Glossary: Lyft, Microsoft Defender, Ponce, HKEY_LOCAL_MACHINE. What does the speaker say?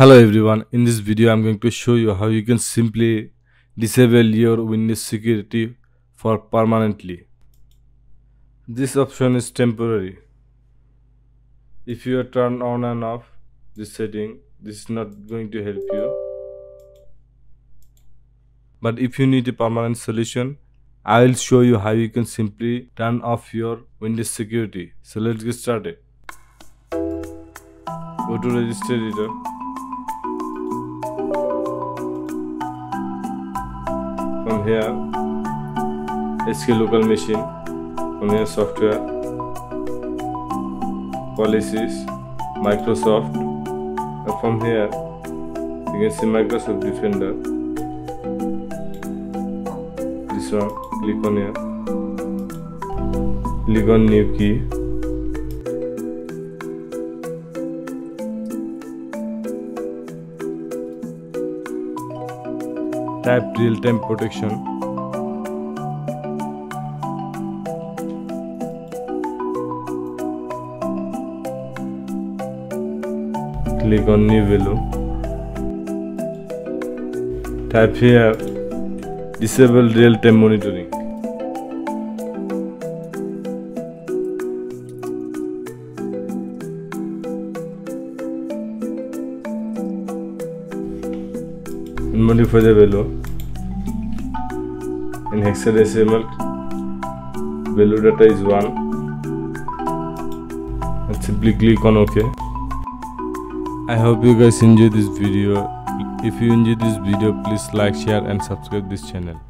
Hello everyone, in this video I'm going to show you how you can simply disable your Windows security for permanently. This option is temporary. If you turn on and off this setting, this is not going to help you. But if you need a permanent solution, I will show you how you can simply turn off your Windows security. So let's get started. Go to Register Editor. From here, HKEY Local Machine. From here, Software, Policies, Microsoft. And from here, you can see Microsoft Defender. This one, click on here. Click on New Key. Type real-time protection. Click on new value. Type here disable real-time monitoring. Modify the value in hexadecimal. Value data is 1 and simply click on OK. I hope you guys enjoy this video. If you enjoy this video, please like, share and subscribe this channel.